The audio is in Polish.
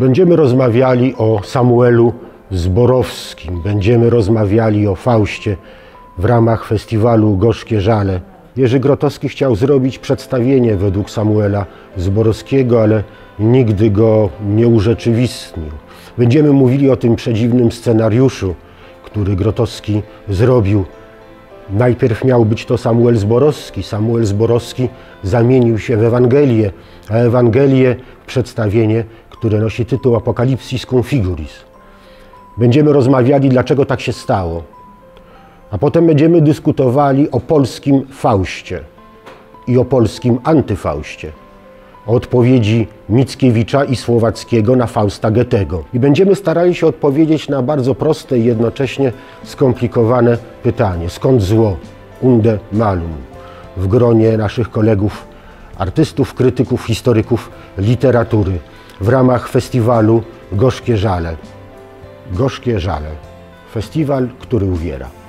Będziemy rozmawiali o Samuelu Zborowskim, będziemy rozmawiali o Faustie w ramach festiwalu Gorzkie Żale. Jerzy Grotowski chciał zrobić przedstawienie według Samuela Zborowskiego, ale nigdy go nie urzeczywistnił. Będziemy mówili o tym przedziwnym scenariuszu, który Grotowski zrobił. Najpierw miał być to Samuel Zborowski. Samuel Zborowski zamienił się w Ewangelię, a Ewangelię w przedstawienie, które nosi tytuł Apokalipsis Configuris. Będziemy rozmawiali, dlaczego tak się stało. A potem będziemy dyskutowali o polskim Faustie i o polskim antyfaustie, o odpowiedzi Mickiewicza i Słowackiego na Fausta Goethego. I będziemy starali się odpowiedzieć na bardzo proste i jednocześnie skomplikowane pytanie. Skąd zło? Unde malum? W gronie naszych kolegów artystów, krytyków, historyków literatury w ramach festiwalu Gorzkie Żale. Gorzkie Żale. Festiwal, który uwiera.